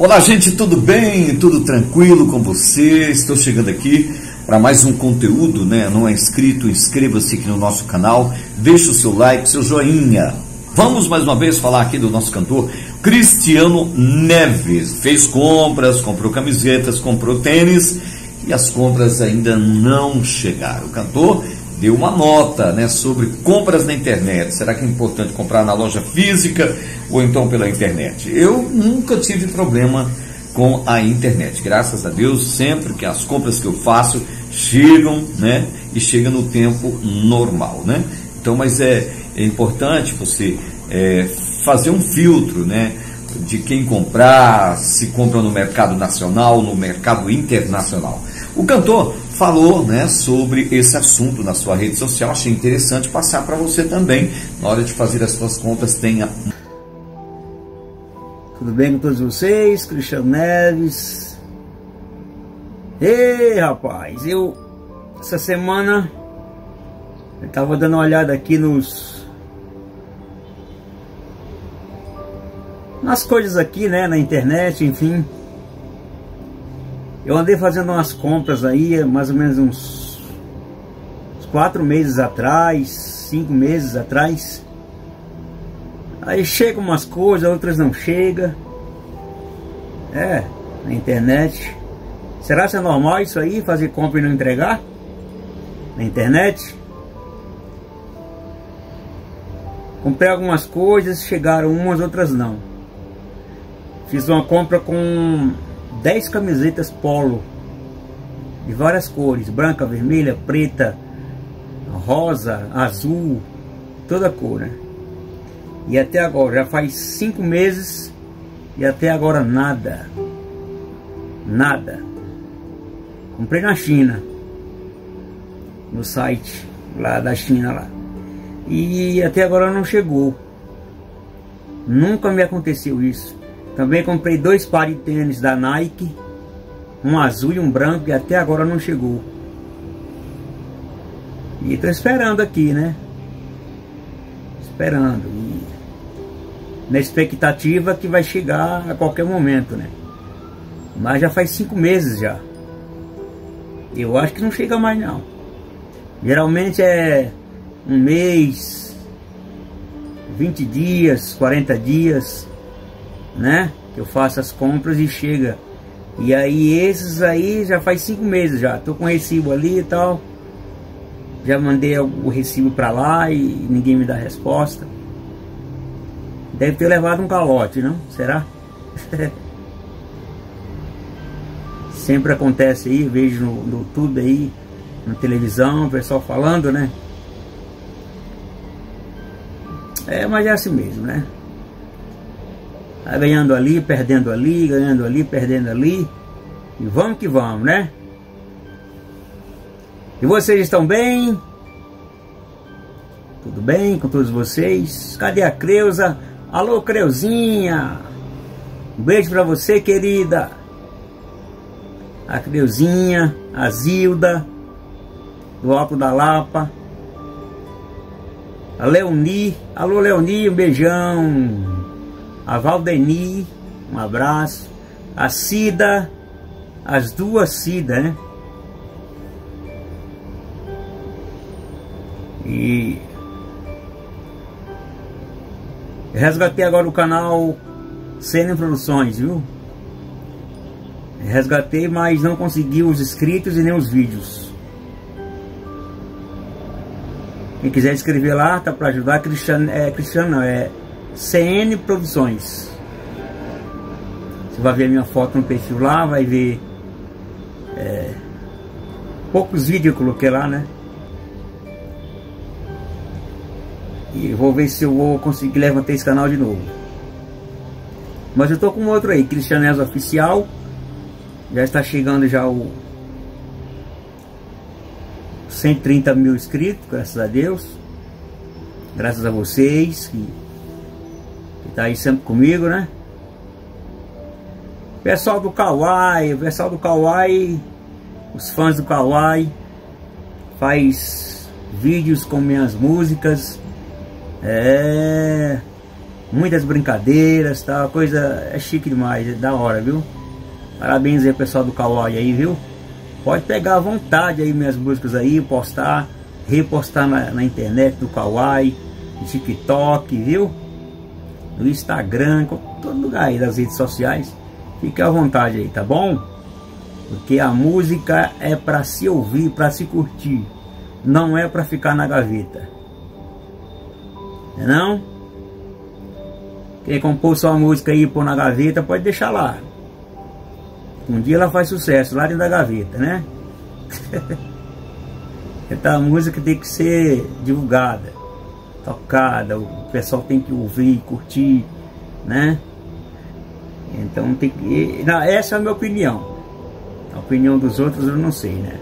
Olá gente, tudo bem? Tudo tranquilo com você? Estou chegando aqui para mais um conteúdo, né? Não é inscrito, inscreva-se aqui no nosso canal, deixa o seu like, seu joinha. Vamos mais uma vez falar aqui do nosso cantor Cristiano Neves. Fez compras, comprou camisetas, comprou tênis e as compras ainda não chegaram. O cantor deu uma nota, né, sobre compras na internet. Será que é importante comprar na loja física ou então pela internet? Eu nunca tive problema com a internet. Graças a Deus, sempre que as compras que eu faço chegam, né, e chegam no tempo normal, né? Então, mas é importante você fazer um filtro, né, de quem comprar, se compra no mercado nacional, no mercado internacional. O cantor falou, né, sobre esse assunto na sua rede social, achei interessante passar para você também. Na hora de fazer as suas compras, tenha... Tudo bem com todos vocês? Cristiano Neves. Ei, rapaz, eu essa semana eu tava dando uma olhada aqui nas coisas aqui, né, na internet, enfim. Eu andei fazendo umas compras aí, mais ou menos uns 4 meses atrás, 5 meses atrás. Aí chegam umas coisas, outras não chegam. É, na internet. Será que é normal isso aí, fazer compra e não entregar? Na internet? Comprei algumas coisas, chegaram umas, outras não. Fiz uma compra com 10 camisetas polo de várias cores, branca, vermelha, preta, rosa, azul, toda cor, né? E até agora, já faz 5 meses e até agora nada. Nada. Comprei na China, no site lá da China lá. E até agora não chegou. Nunca me aconteceu isso. Também comprei 2 pares de tênis da Nike, um azul e um branco, e até agora não chegou. E tô esperando aqui, né? Esperando. E na expectativa que vai chegar a qualquer momento, né? Mas já faz 5 meses já. Eu acho que não chega mais não. Geralmente é 1 mês, 20 dias, 40 dias, né? Eu faço as compras e chega. E aí esses aí já faz 5 meses já. Tô com recibo ali e tal. Já mandei o recibo pra lá e ninguém me dá resposta. Deve ter levado um calote, não? Será? Sempre acontece aí, vejo no YouTube aí, na televisão, o pessoal falando, né? É, mas é assim mesmo, né? Tá ganhando ali, perdendo ali, ganhando ali, perdendo ali. E vamos que vamos, né? E vocês estão bem? Tudo bem com todos vocês? Cadê a Creusa? Alô, Creuzinha! Um beijo pra você, querida! A Creuzinha, a Zilda, do Alto da Lapa. A Leoni, alô Leoni, um beijão. A Valdeni, um abraço. A Cida, as duas Cida, né? E resgatei agora o canal CN Produções, viu? Resgatei, mas não consegui os inscritos e nem os vídeos. Quem quiser escrever lá, tá para ajudar. Cristiano, CN Produções. Você vai ver a minha foto no perfil lá, vai ver poucos vídeos eu coloquei lá, né? E vou ver se eu vou conseguir levantar esse canal de novo. Mas eu tô com outro aí, Cristianês Oficial. Já está chegando já o 130 mil inscritos, graças a Deus. Graças a vocês que tá aí sempre comigo, né? Pessoal do Kawaii, os fãs do Kawaii faz vídeos com minhas músicas. muitas brincadeiras, tá? A coisa é chique demais, é da hora, viu? Parabéns aí, pessoal do Kawaii aí, viu? Pode pegar à vontade aí minhas músicas aí, postar, repostar na internet, no Kawaii, no TikTok, viu? No Instagram, todo lugar aí das redes sociais. Fique à vontade aí, tá bom? Porque a música é pra se ouvir, pra se curtir. Não é pra ficar na gaveta. Não é não? Quem compor sua música aí e pôr na gaveta, pode deixar lá. Um dia ela faz sucesso lá dentro da gaveta, né? Então a música tem que ser divulgada, tocada, o pessoal tem que ouvir, curtir, né? Então tem que... Não, essa é a minha opinião. A opinião dos outros eu não sei, né?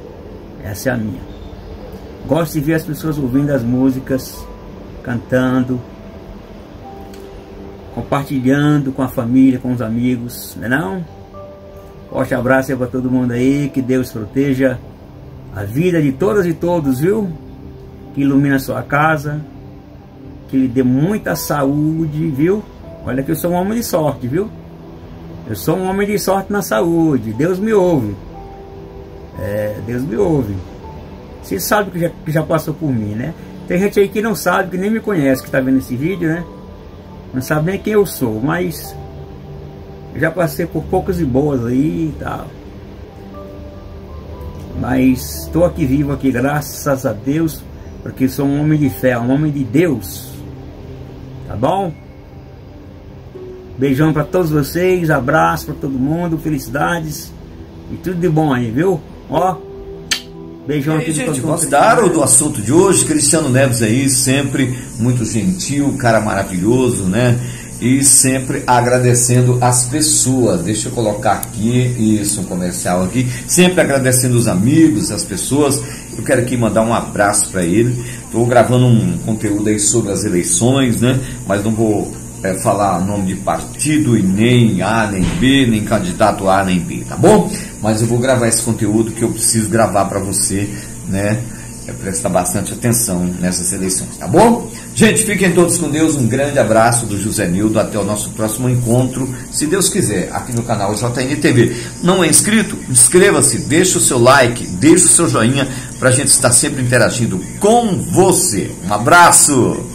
Essa é a minha. Gosto de ver as pessoas ouvindo as músicas, cantando, compartilhando com a família, com os amigos, não é não? Forte abraço aí pra todo mundo aí, que Deus proteja a vida de todas e todos, viu? Que ilumina a sua casa, que lhe dê muita saúde, viu? Olha que eu sou um homem de sorte, viu? Eu sou um homem de sorte na saúde, Deus me ouve. É, Deus me ouve. Você sabe que já passou por mim, né? Tem gente aí que não sabe, que nem me conhece, que tá vendo esse vídeo, né? Não sabe nem quem eu sou, mas... já passei por poucas e boas aí e tal, mas estou aqui vivo aqui, graças a Deus, porque sou um homem de fé, um homem de Deus, tá bom? Beijão para todos vocês, abraço para todo mundo, felicidades e tudo de bom aí, viu? Ó, beijão aqui de todos vocês. Gostaram do assunto de hoje? Cristiano Neves aí, sempre muito gentil, cara maravilhoso, né? E sempre agradecendo as pessoas. Deixa eu colocar aqui isso, um comercial aqui. Sempre agradecendo os amigos, as pessoas. Eu quero aqui mandar um abraço para ele. Estou gravando um conteúdo aí sobre as eleições, né? Mas não vou falar nome de partido e nem A, nem B, nem candidato A, nem B, tá bom? Mas eu vou gravar esse conteúdo que eu preciso gravar para você, né? É prestar bastante atenção nessas eleições, tá bom? Gente, fiquem todos com Deus, um grande abraço do José Nildo, até o nosso próximo encontro, se Deus quiser, aqui no canal JNTV. Não é inscrito? Inscreva-se, deixa o seu like, deixa o seu joinha, pra gente estar sempre interagindo com você. Um abraço!